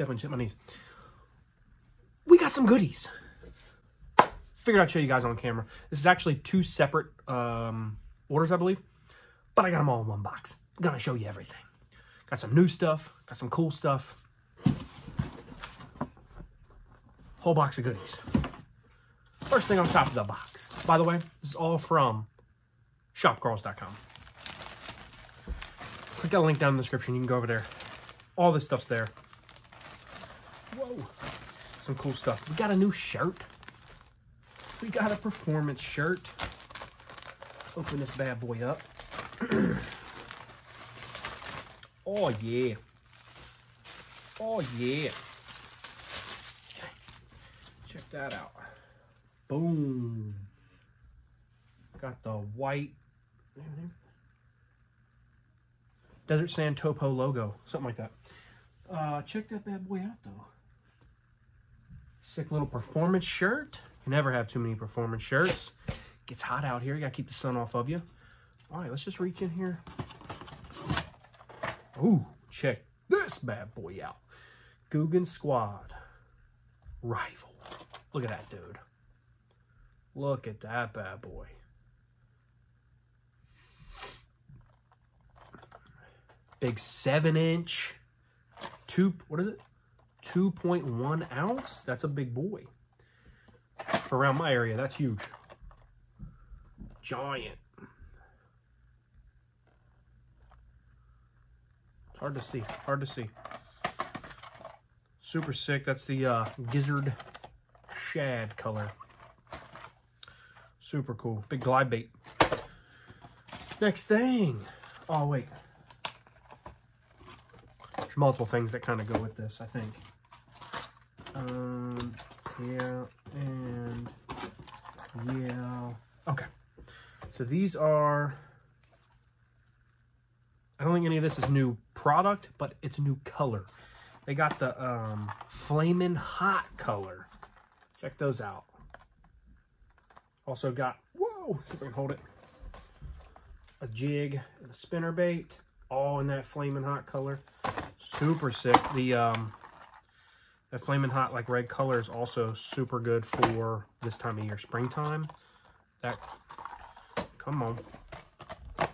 Definitely hit my knees. We got some goodies. Figured I'd show you guys on camera. This is actually two separate orders, I believe. But I got them all in one box. I'm gonna show you everything. Got some new stuff. Got some cool stuff. Whole box of goodies. First thing on top of the box. By the way, this is all from shopkarls.com. Click that link down in the description. You can go over there. All this stuff's there. Whoa. Some cool stuff. We got a new shirt. We got a performance shirt. Open this bad boy up. Oh, yeah. Oh, yeah. Check that out. Boom. Got the white Desert Sand Topo logo. Something like that. Check that bad boy out, though. Sick little performance shirt. You never have too many performance shirts. Gets hot out here. You gotta keep the sun off of you. All right, let's just reach in here. Ooh, check this bad boy out. Googan Squad. Rival. Look at that, dude. Look at that bad boy. Big 7-inch. What is it? 2.1 ounce. That's a big boy. Around my area, that's huge. Giant. It's hard to see. Hard to see. Super sick. That's the gizzard shad color. Super cool. Big glide bait. Next thing. Oh, wait. There's multiple things that kind of go with this, I think. Yeah, and yeah. Okay. So these are... I don't think any of this is new product, but it's a new color. They got the Flamin' Hot color. Check those out. Also got... Whoa! See if I can hold it. A jig and a spinnerbait. All in that Flamin' Hot color. Super sick. The... That Flamin' Hot, like, red color is also super good for this time of year, springtime. That, come on. Let's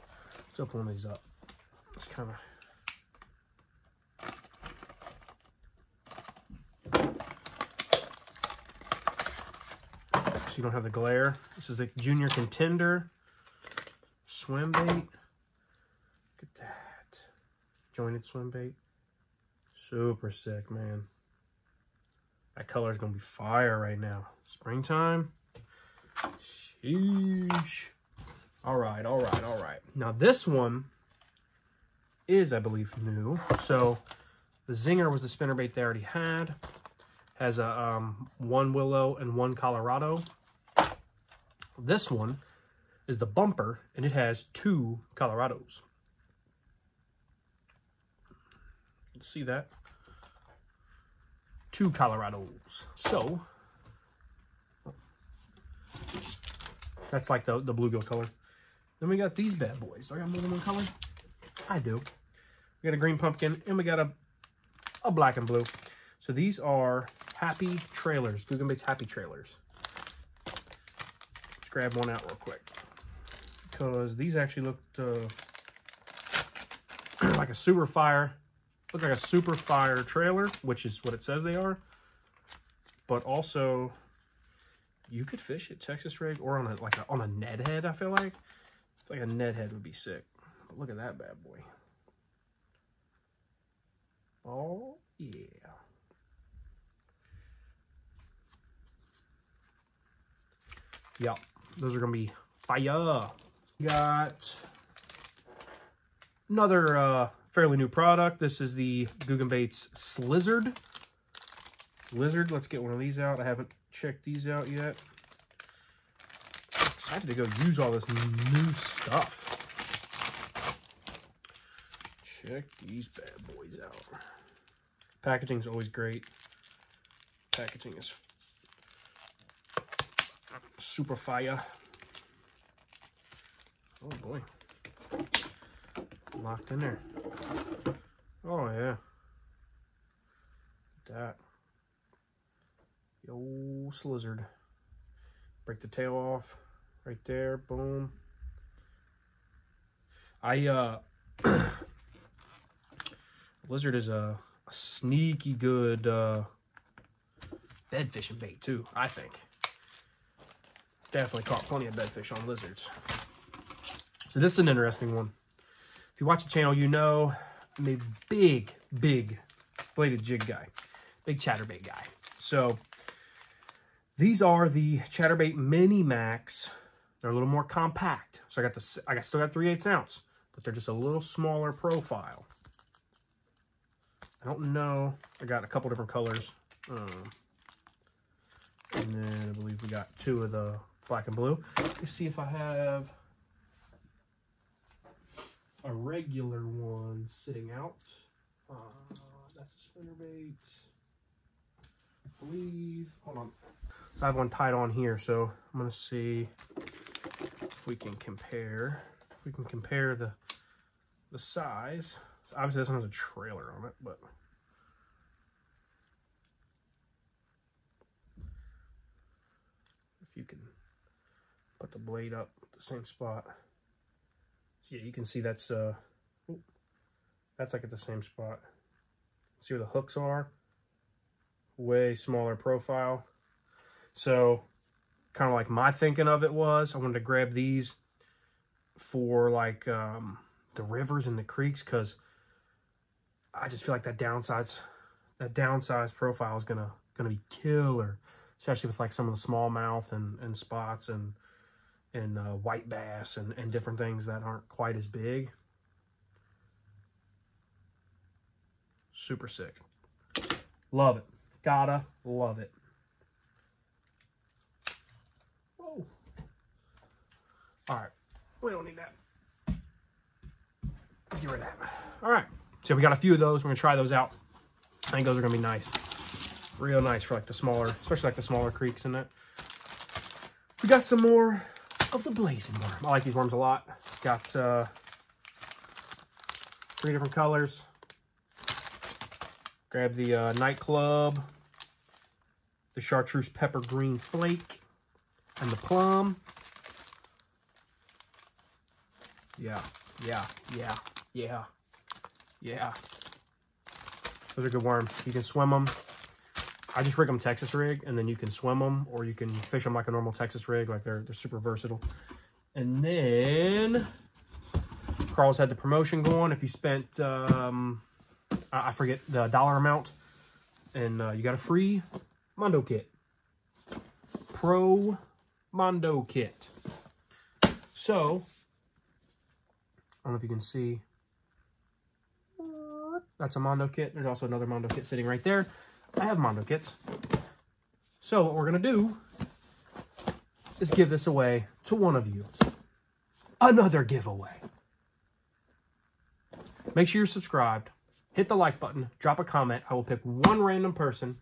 open one of these up. Just kind of. So you don't have the glare. This is the Junior Contender. Swim bait. Look at that. Jointed swim bait. Super sick, man. That color is going to be fire right now. Springtime. Sheesh. All right, all right, all right. Now, this one is, I believe, new. So, the Zinger was the spinnerbait they already had. Has a one Willow and one Colorado. This one is the Bumper, and it has two Colorados. See that? Two Colorados. So that's like the bluegill color. Then we got these bad boys. Do I got more than one color? I do. We got a green pumpkin and we got a black and blue. So these are Happy Trailers. Guggenbaits Happy Trailers. Let's grab one out real quick. Because these actually looked like a super fire. Look like a super fire trailer, which is what it says they are, but also you could fish it Texas rig or on a Ned head. I feel like a Ned head would be sick. But look at that bad boy. Oh yeah. Yep, those are gonna be fire. Got another fairly new product. This is the Googan Baits Slizzard. Lizard. Let's get one of these out. I haven't checked these out yet. I'm excited to go use all this new stuff. Check these bad boys out. Packaging is always great. Packaging is super fire. Oh boy. Locked in there. Oh yeah. that. The old Slizzard. Break the tail off right there. Boom. Lizard is a sneaky good bed fishing bait too, I think. Definitely caught plenty of bedfish on lizards. So this is an interesting one. If you watch the channel, you know I'm a big, big bladed jig guy. Big chatterbait guy. So these are the Chatterbait Mini Max. They're a little more compact. So I still got 3/8 ounce, but they're just a little smaller profile. I don't know. I got a couple different colors. And then I believe we got 2 of the black and blue. Let's see if I have a regular one sitting out. That's a spinnerbait. I believe. Hold on. So I have one tied on here, so I'm going to see if we can compare. If we can compare the size. So obviously, this one has a trailer on it, but if you can put the blade up at the same spot. So yeah, you can see that's like at the same spot. See where the hooks are? Way smaller profile. So kind of like my thinking of it was, I wanted to grab these for like the rivers and the creeks, because I just feel like that downsized profile is gonna be killer, especially with like some of the smallmouth and spots and white bass and different things that aren't quite as big. Super sick. Love it. Gotta love it. All right, we don't need that. Let's get rid of that. All right, so we got a few of those. We're gonna try those out. I think those are gonna be nice, real nice for like the smaller, especially like the smaller creeks in it. We got some more of the blazing worm. I like these worms a lot. Got 3 different colors. Grab the nightclub, the chartreuse pepper green flake, and the plum. Yeah. Those are good worms. You can swim them. I just rig them Texas rig, and then you can swim them, or you can fish them like a normal Texas rig. Like they're super versatile. And then Carl's had the promotion going. If you spent, I forget the dollar amount, and you got a free Mondo kit. Pro Mondo kit. So I don't know if you can see. That's a Mondo kit. There's also another Mondo kit sitting right there. I have Mondo kits. So what we're going to do is give this away to one of you. Another giveaway. Make sure you're subscribed. Hit the like button. Drop a comment. I will pick one random person,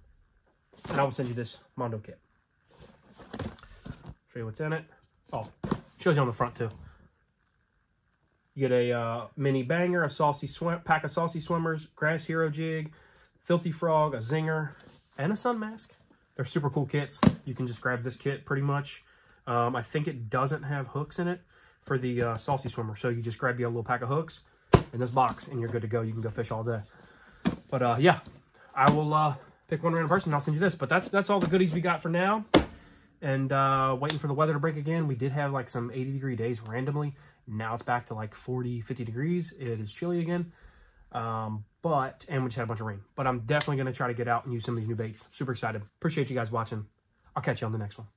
and I will send you this Mondo kit. Show you what's in it. Oh, shows you on the front too. You get a mini banger, a saucy pack of saucy swimmers, crash hero jig, filthy frog, a zinger, and a sun mask. They're super cool kits. You can just grab this kit pretty much. I think it doesn't have hooks in it for the saucy swimmer. So you just grab your little pack of hooks in this box, and you're good to go. You can go fish all day. But yeah, I will pick one random person. And I'll send you this. But that's all the goodies we got for now. And waiting for the weather to break again. We did have like some 80-degree days randomly. Now it's back to like 40, 50 degrees. It is chilly again. And we just had a bunch of rain. But I'm definitely going to try to get out and use some of these new baits. Super excited. Appreciate you guys watching. I'll catch you on the next one.